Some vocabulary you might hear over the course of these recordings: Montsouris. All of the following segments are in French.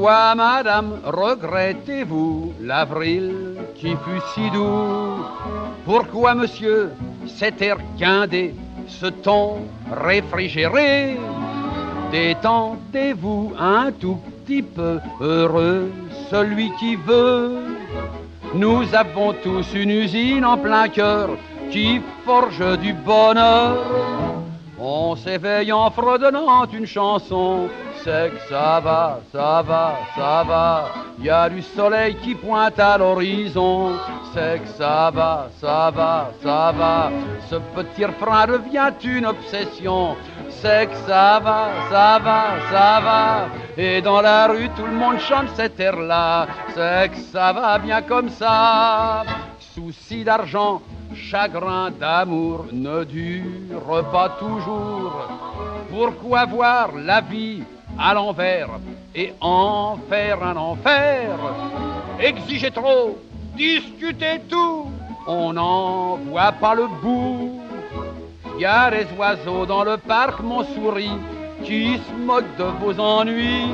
Pourquoi, madame, regrettez-vous l'avril qui fut si doux? Pourquoi, monsieur, cet air guindé, ce ton réfrigéré? Détendez-vous un tout petit peu, heureux celui qui veut. Nous avons tous une usine en plein cœur qui forge du bonheur. On s'éveille en fredonnant une chanson, c'est que ça va, ça va, ça va. Y a du soleil qui pointe à l'horizon, c'est que ça va, ça va, ça va. Ce petit refrain devient une obsession, c'est que ça va, ça va, ça va. Et dans la rue tout le monde chante cet air-là, c'est que ça va bien comme ça. Souci d'argent, chagrin d'amour ne dure pas toujours. Pourquoi voir la vie à l'envers et en faire un enfer? Exiger trop, discuter tout, on n'en voit pas le bout. Y a des oiseaux dans le parc Montsouris qui se moquent de vos ennuis.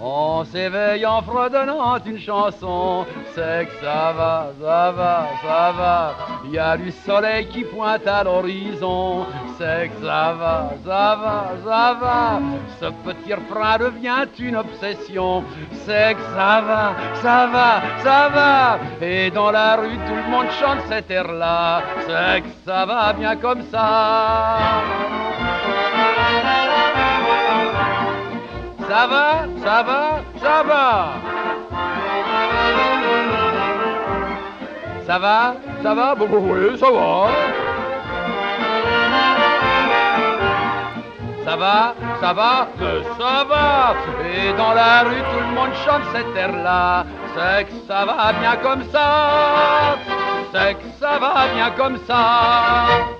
On s'éveille en fredonnant une chanson, c'est que ça va, ça va, ça va. Y a du soleil qui pointe à l'horizon, c'est que ça va, ça va, ça va. Ce petit refrain devient une obsession, c'est que ça va, ça va, ça va. Et dans la rue tout le monde chante cet air-là, c'est que ça va bien comme ça. Ça va, ça va, ça va. Ça va, ça va, bon, oui, ça va. Ça va, que ça va. Et dans la rue, tout le monde chante cette air-là. C'est que ça va bien comme ça. C'est que ça va bien comme ça.